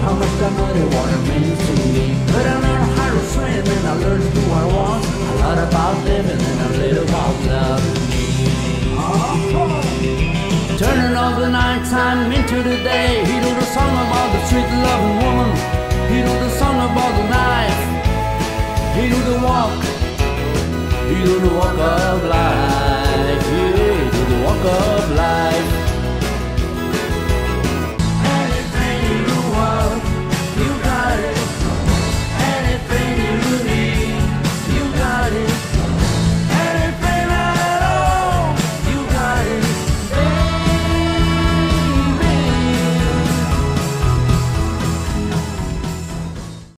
to how much that marijuana means to me. But I learned how to swim and I learned who I was, a lot about living and a little about love. Turning all the night time into the day, he wrote a song about the sweet loving woman. He wrote a song about the knife. He wrote the walk. He wrote the walk of life. Yeah, he wrote the walk of life.